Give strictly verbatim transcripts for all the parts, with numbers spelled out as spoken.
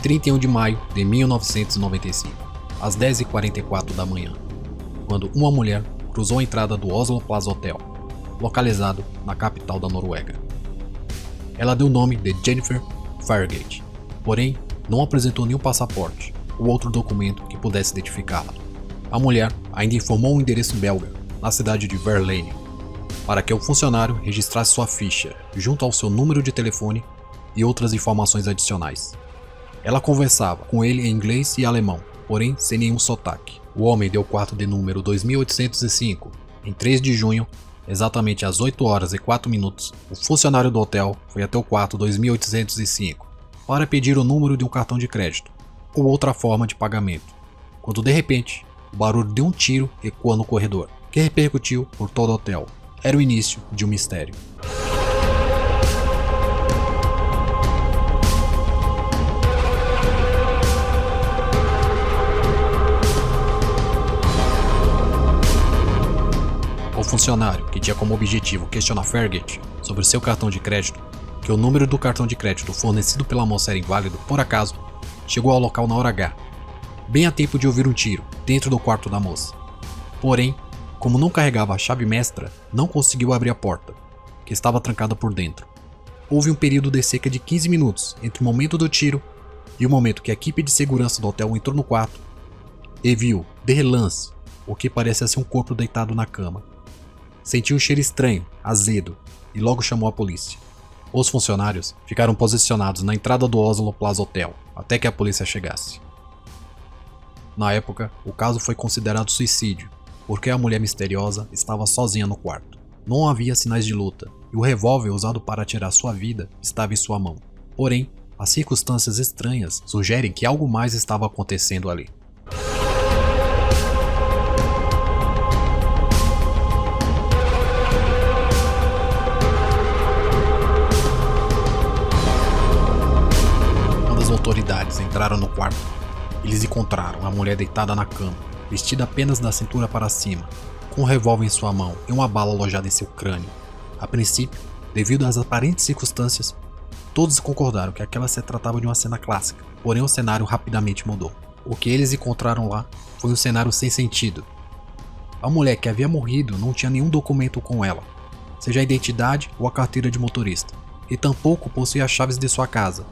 trinta e um de maio de mil novecentos e noventa e cinco, às dez e quarenta e quatro da manhã, quando uma mulher cruzou a entrada do Oslo Plaza Hotel, localizado na capital da Noruega. Ela deu o nome de Jennifer Fairgate, porém não apresentou nenhum passaporte ou outro documento que pudesse identificá-la. A mulher ainda informou um endereço belga, na cidade de Verlaine, para que o funcionário registrasse sua ficha junto ao seu número de telefone e outras informações adicionais. Ela conversava com ele em inglês e alemão, porém sem nenhum sotaque. O homem deu o quarto de número dois mil oitocentos e cinco. Em três de junho, exatamente às oito horas e quatro minutos, o funcionário do hotel foi até o quarto dois mil oitocentos e cinco para pedir o número de um cartão de crédito ou outra forma de pagamento, quando de repente o barulho de um tiro ecoa no corredor, que repercutiu por todo o hotel. Era o início de um mistério. O funcionário, que tinha como objetivo questionar Fairgate sobre seu cartão de crédito, que o número do cartão de crédito fornecido pela moça era inválido por acaso, chegou ao local na hora agá, bem a tempo de ouvir um tiro dentro do quarto da moça. Porém, como não carregava a chave mestra, não conseguiu abrir a porta, que estava trancada por dentro. Houve um período de cerca de quinze minutos entre o momento do tiro e o momento que a equipe de segurança do hotel entrou no quarto e viu, de relance, o que parecia ser um corpo deitado na cama. Sentiu um cheiro estranho, azedo, e logo chamou a polícia. Os funcionários ficaram posicionados na entrada do Oslo Plaza Hotel até que a polícia chegasse. Na época, o caso foi considerado suicídio, porque a mulher misteriosa estava sozinha no quarto. Não havia sinais de luta, e o revólver usado para tirar sua vida estava em sua mão. Porém, as circunstâncias estranhas sugerem que algo mais estava acontecendo ali. Quando as autoridades entraram no quarto, eles encontraram a mulher deitada na cama, vestida apenas da cintura para cima, com um revólver em sua mão e uma bala alojada em seu crânio. A princípio, devido às aparentes circunstâncias, todos concordaram que aquela se tratava de uma cena clássica, porém o cenário rapidamente mudou. O que eles encontraram lá foi um cenário sem sentido. A mulher que havia morrido não tinha nenhum documento com ela, seja a identidade ou a carteira de motorista, e tampouco possuía as chaves de sua casa,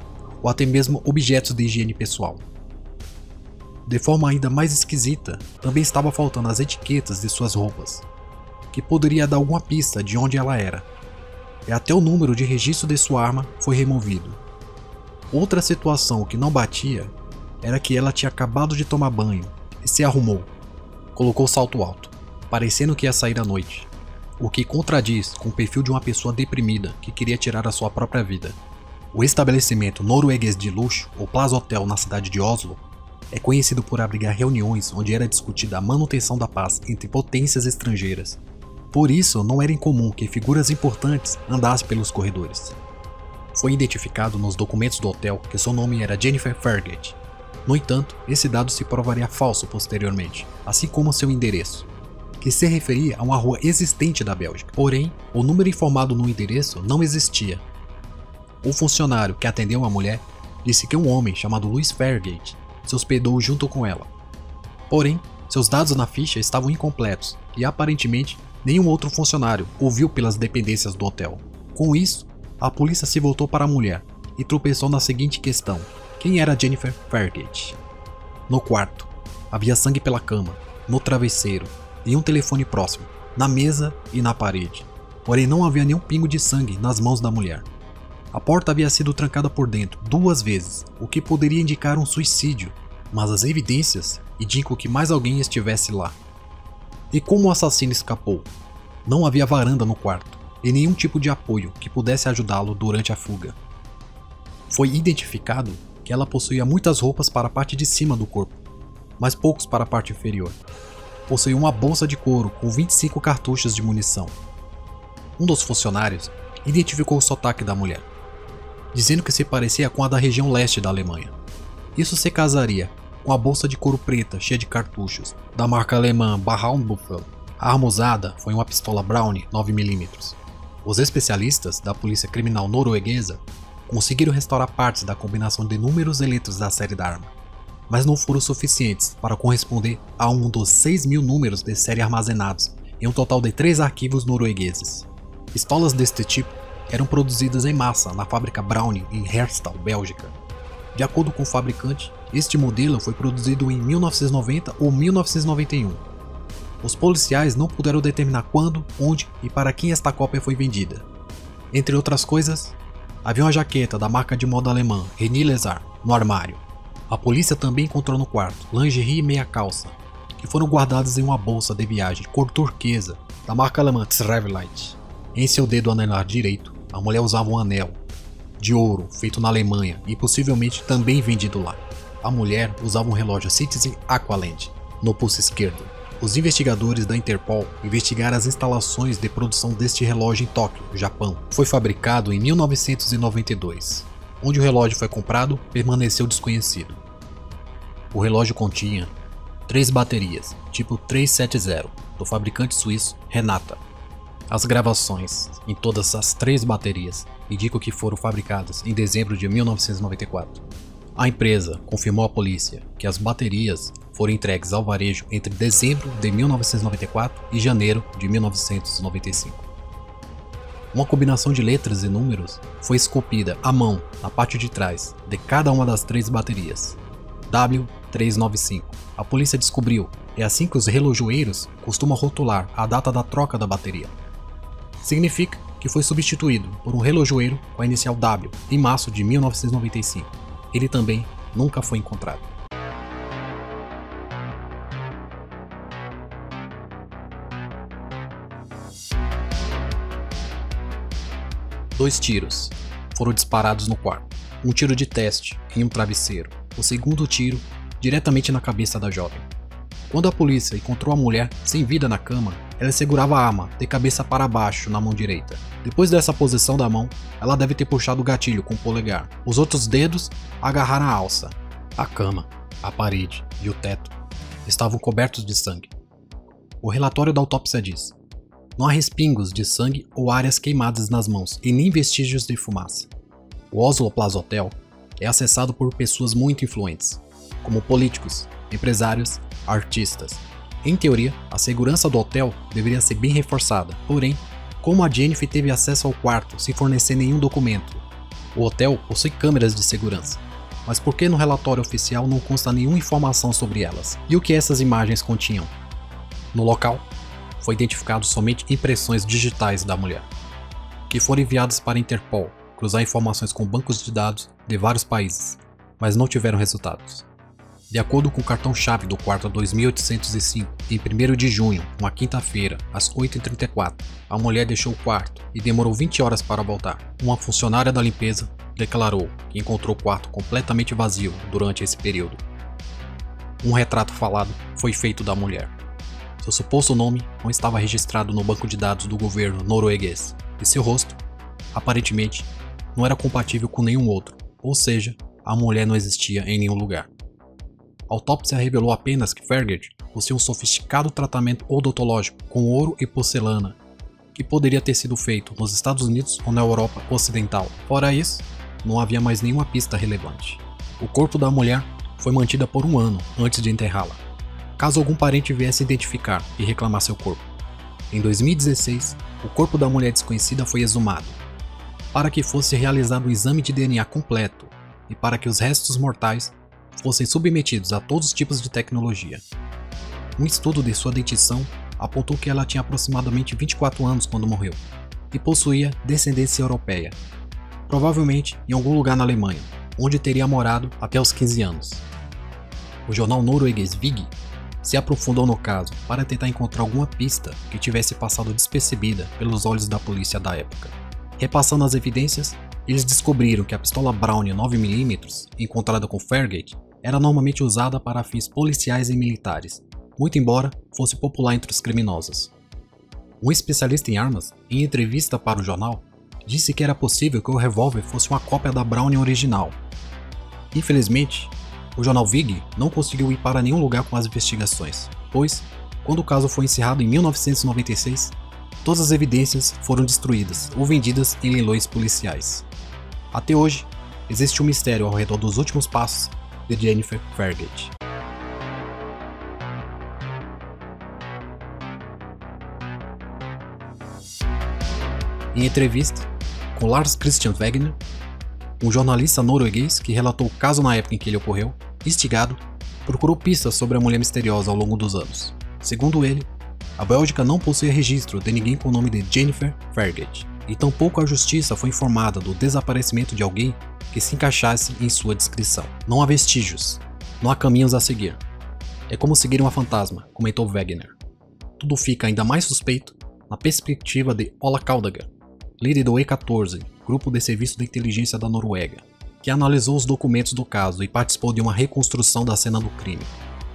ou até mesmo objetos de higiene pessoal. De forma ainda mais esquisita, também estava faltando as etiquetas de suas roupas, que poderia dar alguma pista de onde ela era, e até o número de registro de sua arma foi removido. Outra situação que não batia era que ela tinha acabado de tomar banho e se arrumou, colocou salto alto, parecendo que ia sair à noite, o que contradiz com o perfil de uma pessoa deprimida que queria tirar a sua própria vida. O estabelecimento norueguês de luxo, o Plaza Hotel, na cidade de Oslo, é conhecido por abrigar reuniões onde era discutida a manutenção da paz entre potências estrangeiras. Por isso, não era incomum que figuras importantes andassem pelos corredores. Foi identificado nos documentos do hotel que seu nome era Jennifer Fairgate. No entanto, esse dado se provaria falso posteriormente, assim como seu endereço, que se referia a uma rua existente da Bélgica. Porém, o número informado no endereço não existia. O funcionário que atendeu a mulher disse que um homem chamado Louis Fairgate se hospedou junto com ela. Porém, seus dados na ficha estavam incompletos e aparentemente nenhum outro funcionário o viu pelas dependências do hotel. Com isso, a polícia se voltou para a mulher e tropeçou na seguinte questão: quem era Jennifer Fairgate? No quarto, havia sangue pela cama, no travesseiro, em um telefone próximo, na mesa e na parede. Porém, não havia nenhum pingo de sangue nas mãos da mulher. A porta havia sido trancada por dentro duas vezes, o que poderia indicar um suicídio, mas as evidências indicam que mais alguém estivesse lá. E como o assassino escapou? Não havia varanda no quarto e nenhum tipo de apoio que pudesse ajudá-lo durante a fuga. Foi identificado que ela possuía muitas roupas para a parte de cima do corpo, mas poucos para a parte inferior. Possuía uma bolsa de couro com vinte e cinco cartuchos de munição. Um dos funcionários identificou o sotaque da mulher, dizendo que se parecia com a da região leste da Alemanha. Isso se casaria com a bolsa de couro preta cheia de cartuchos, da marca alemã Braun Büffel. A arma usada foi uma pistola Browning nove milímetros. Os especialistas da polícia criminal norueguesa conseguiram restaurar partes da combinação de números eleitos da série da arma, mas não foram suficientes para corresponder a um dos seis mil números de série armazenados em um total de três arquivos noruegueses. Pistolas deste tipo eram produzidas em massa na fábrica Browning em Herstal, Bélgica. De acordo com o fabricante, este modelo foi produzido em mil novecentos e noventa ou mil novecentos e noventa e um. Os policiais não puderam determinar quando, onde e para quem esta cópia foi vendida. Entre outras coisas, havia uma jaqueta da marca de moda alemã René Lezard no armário. A polícia também encontrou no quarto lingerie e meia calça, que foram guardados em uma bolsa de viagem cor turquesa da marca alemã Travelite. Em seu dedo anelar direito, a mulher usava um anel de ouro feito na Alemanha e possivelmente também vendido lá. A mulher usava um relógio Citizen Aqualand no pulso esquerdo. Os investigadores da Interpol investigaram as instalações de produção deste relógio em Tóquio, Japão. Foi fabricado em mil novecentos e noventa e dois. Onde o relógio foi comprado permaneceu desconhecido. O relógio continha três baterias, tipo trezentos e setenta, do fabricante suíço Renata. As gravações em todas as três baterias indicam que foram fabricadas em dezembro de mil novecentos e noventa e quatro. A empresa confirmou à polícia que as baterias foram entregues ao varejo entre dezembro de mil novecentos e noventa e quatro e janeiro de mil novecentos e noventa e cinco. Uma combinação de letras e números foi esculpida à mão na parte de trás de cada uma das três baterias. W trezentos e noventa e cinco. A polícia descobriu, é assim que os relojoeiros costumam rotular a data da troca da bateria. Significa que foi substituído por um relojoeiro com a inicial W em março de mil novecentos e noventa e cinco. Ele também nunca foi encontrado. Dois tiros foram disparados no quarto. Um tiro de teste em um travesseiro. O segundo tiro diretamente na cabeça da jovem. Quando a polícia encontrou a mulher sem vida na cama, ela segurava a arma de cabeça para baixo na mão direita. Depois dessa posição da mão, ela deve ter puxado o gatilho com o polegar. Os outros dedos agarraram a alça. A cama, a parede e o teto estavam cobertos de sangue. O relatório da autópsia diz: não há respingos de sangue ou áreas queimadas nas mãos e nem vestígios de fumaça. O Oslo Plaza Hotel é acessado por pessoas muito influentes, como políticos, empresários, artistas. Em teoria, a segurança do hotel deveria ser bem reforçada, porém, como a Jennifer teve acesso ao quarto sem fornecer nenhum documento? O hotel possui câmeras de segurança, mas por que no relatório oficial não consta nenhuma informação sobre elas? E o que essas imagens continham? No local, foi identificado somente impressões digitais da mulher, que foram enviadas para a Interpol cruzar informações com bancos de dados de vários países, mas não tiveram resultados. De acordo com o cartão-chave do quarto dois mil oitocentos e cinco, em primeiro de junho, uma quinta-feira, às oito e trinta e quatro, a mulher deixou o quarto e demorou vinte horas para voltar. Uma funcionária da limpeza declarou que encontrou o quarto completamente vazio durante esse período. Um retrato falado foi feito da mulher. Seu suposto nome não estava registrado no banco de dados do governo norueguês e seu rosto, aparentemente, não era compatível com nenhum outro, ou seja, a mulher não existia em nenhum lugar. A autópsia revelou apenas que Fairgate possuía um sofisticado tratamento odontológico com ouro e porcelana, que poderia ter sido feito nos Estados Unidos ou na Europa Ocidental. Fora isso, não havia mais nenhuma pista relevante. O corpo da mulher foi mantido por um ano antes de enterrá-la, caso algum parente viesse identificar e reclamar seu corpo. Em dois mil e dezesseis, o corpo da mulher desconhecida foi exumado, para que fosse realizado um exame de D N A completo e para que os restos mortais fossem submetidos a todos os tipos de tecnologia. Um estudo de sua dentição apontou que ela tinha aproximadamente vinte e quatro anos quando morreu e possuía descendência europeia, provavelmente em algum lugar na Alemanha, onde teria morado até os quinze anos. O jornal norueguês Vig se aprofundou no caso para tentar encontrar alguma pista que tivesse passado despercebida pelos olhos da polícia da época. Repassando as evidências, eles descobriram que a pistola Browning nove milímetros, encontrada com Fairgate, era normalmente usada para fins policiais e militares, muito embora fosse popular entre os criminosos. Um especialista em armas, em entrevista para o jornal, disse que era possível que o revólver fosse uma cópia da Browning original. Infelizmente, o jornal Vig não conseguiu ir para nenhum lugar com as investigações, pois, quando o caso foi encerrado em mil novecentos e noventa e seis, todas as evidências foram destruídas ou vendidas em leilões policiais. Até hoje, existe um mistério ao redor dos últimos passos de Jennifer Fairgate. Em entrevista com Lars Christian Wegener, um jornalista norueguês que relatou o caso na época em que ele ocorreu, instigado, procurou pistas sobre a mulher misteriosa ao longo dos anos. Segundo ele, a Bélgica não possui registro de ninguém com o nome de Jennifer Fairgate, e tampouco a justiça foi informada do desaparecimento de alguém que se encaixasse em sua descrição. Não há vestígios, não há caminhos a seguir. É como seguir uma fantasma, comentou Wegener. Tudo fica ainda mais suspeito na perspectiva de Ola Kaldager, líder do E quatorze, grupo de serviço de inteligência da Noruega, que analisou os documentos do caso e participou de uma reconstrução da cena do crime.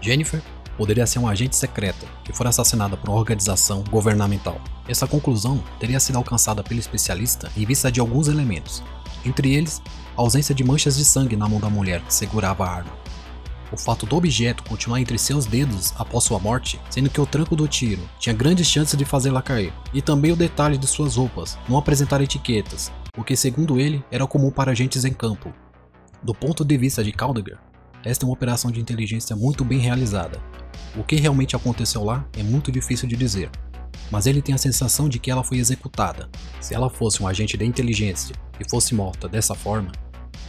Jennifer poderia ser uma agente secreta que fora assassinada por uma organização governamental. Essa conclusão teria sido alcançada pelo especialista em vista de alguns elementos, entre eles a ausência de manchas de sangue na mão da mulher que segurava a arma, o fato do objeto continuar entre seus dedos após sua morte, sendo que o tranco do tiro tinha grandes chances de fazê-la cair, e também o detalhe de suas roupas não apresentar etiquetas, o que segundo ele era comum para agentes em campo. Do ponto de vista de Kaldager, esta é uma operação de inteligência muito bem realizada. O que realmente aconteceu lá é muito difícil de dizer, mas ele tem a sensação de que ela foi executada. Se ela fosse um agente de inteligência e fosse morta dessa forma,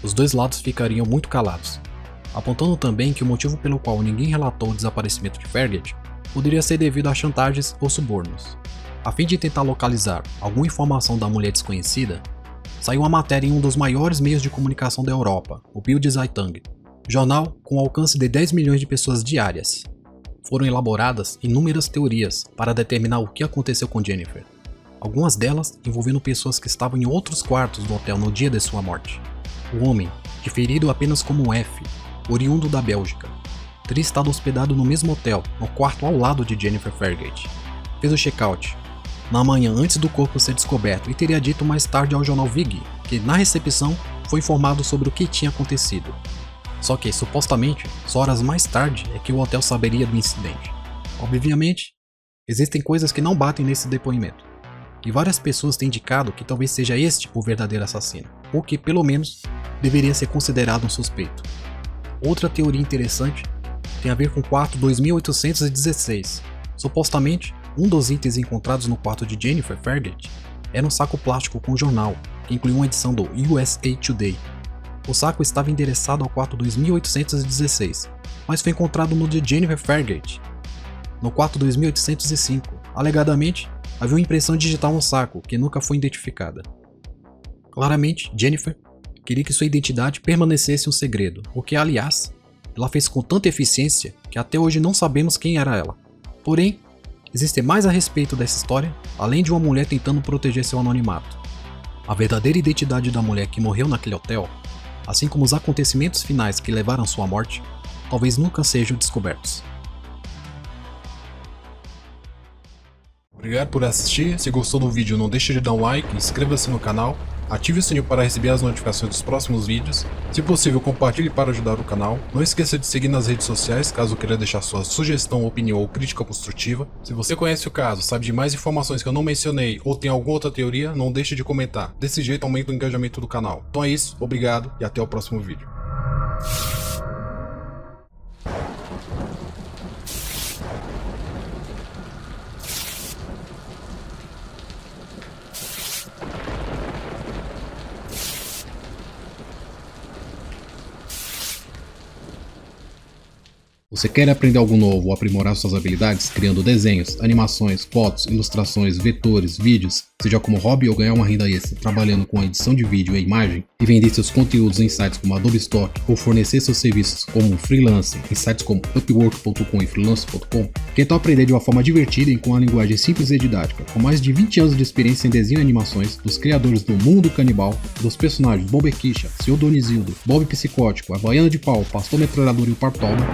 os dois lados ficariam muito calados, apontando também que o motivo pelo qual ninguém relatou o desaparecimento de Fairgate poderia ser devido a chantagens ou subornos. A fim de tentar localizar alguma informação da mulher desconhecida, saiu uma matéria em um dos maiores meios de comunicação da Europa, o Bild Zeitung, jornal com alcance de dez milhões de pessoas diárias. Foram elaboradas inúmeras teorias para determinar o que aconteceu com Jennifer, algumas delas envolvendo pessoas que estavam em outros quartos do hotel no dia de sua morte. O homem, referido apenas como F, oriundo da Bélgica, teria estado hospedado no mesmo hotel, no quarto ao lado de Jennifer Fairgate. Fez o check-out na manhã antes do corpo ser descoberto e teria dito mais tarde ao jornal Vig que, na recepção, foi informado sobre o que tinha acontecido. Só que, supostamente, só horas mais tarde é que o hotel saberia do incidente. Obviamente, existem coisas que não batem nesse depoimento, e várias pessoas têm indicado que talvez seja este o verdadeiro assassino, ou que, pelo menos, deveria ser considerado um suspeito. Outra teoria interessante tem a ver com o quarto dois mil oitocentos e dezesseis. Supostamente, um dos itens encontrados no quarto de Jennifer Fairgate era um saco plástico com um jornal, que incluía uma edição do U S A Today. O saco estava endereçado ao quarto dois mil oitocentos e dezesseis, mas foi encontrado no de Jennifer Fairgate, no quarto dois mil oitocentos e cinco. Alegadamente, havia uma impressão digital no saco, que nunca foi identificada. Claramente, Jennifer queria que sua identidade permanecesse um segredo, o que, aliás, ela fez com tanta eficiência que até hoje não sabemos quem era ela. Porém, existe mais a respeito dessa história, além de uma mulher tentando proteger seu anonimato. A verdadeira identidade da mulher que morreu naquele hotel, assim como os acontecimentos finais que levaram à sua morte, talvez nunca sejam descobertos. Obrigado por assistir, se gostou do vídeo não deixe de dar um like, inscreva-se no canal, ative o sininho para receber as notificações dos próximos vídeos, se possível compartilhe para ajudar o canal, não esqueça de seguir nas redes sociais caso queira deixar sua sugestão, opinião ou crítica construtiva. Se você conhece o caso, sabe de mais informações que eu não mencionei ou tem alguma outra teoria, não deixe de comentar, desse jeito aumenta o engajamento do canal. Então é isso, obrigado e até o próximo vídeo. Você quer aprender algo novo ou aprimorar suas habilidades criando desenhos, animações, fotos, ilustrações, vetores, vídeos, seja como hobby ou ganhar uma renda extra trabalhando com a edição de vídeo e imagem, e vender seus conteúdos em sites como Adobe Stock ou fornecer seus serviços como freelancer em sites como Upwork ponto com e freelance ponto com? Que tal aprender de uma forma divertida e com uma linguagem simples e didática, com mais de vinte anos de experiência em desenho e animações dos criadores do Mundo Canibal, dos personagens Bob Equisha, Senhor Donisildo, Bob Psicótico, Havaiana de Pau, Pastor Metralhador e o Partoba?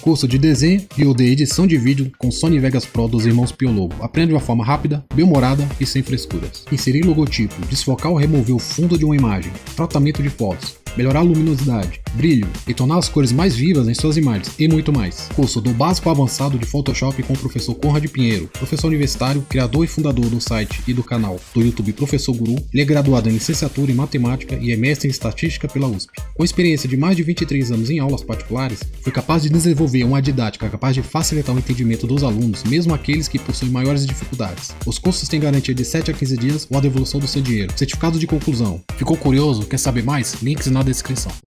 Curso de desenho e o de edição de vídeo com Sony Vegas Pro dos irmãos Pio Lobo. Aprenda de uma forma rápida, bem-humorada e sem frescuras. Inserir logotipo, desfocar ou remover o fundo de uma imagem, tratamento de fotos, melhorar a luminosidade, brilho e tornar as cores mais vivas em suas imagens e muito mais. Curso do básico avançado de Photoshop com o professor Conrado Pinheiro, professor universitário, criador e fundador do site e do canal do YouTube Professor Guru. Ele é graduado em licenciatura em matemática e é mestre em estatística pela U S P. Com experiência de mais de vinte e três anos em aulas particulares, foi capaz de desenvolver uma didática capaz de facilitar o entendimento dos alunos, mesmo aqueles que possuem maiores dificuldades. Os cursos têm garantia de sete a quinze dias ou a devolução do seu dinheiro. Certificado de conclusão. Ficou curioso? Quer saber mais? Links na descrição.